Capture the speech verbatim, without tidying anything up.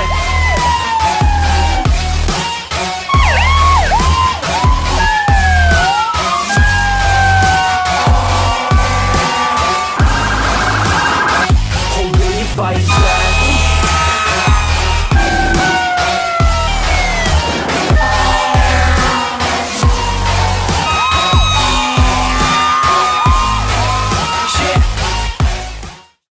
Hey!